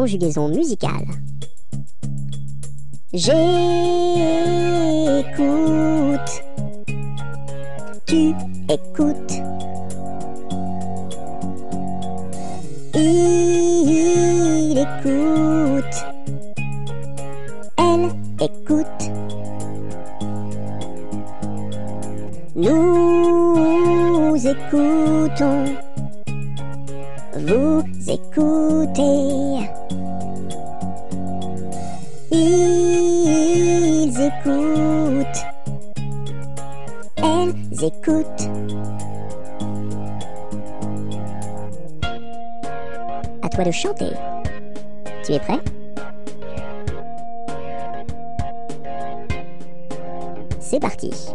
conjugaison musicale. J'écoute, tu écoutes, il écoute, elle écoute, nous écoutons, vous écoutez, ils écoutent, elles écoutent. À toi de chanter. Tu es prêt? C'est parti.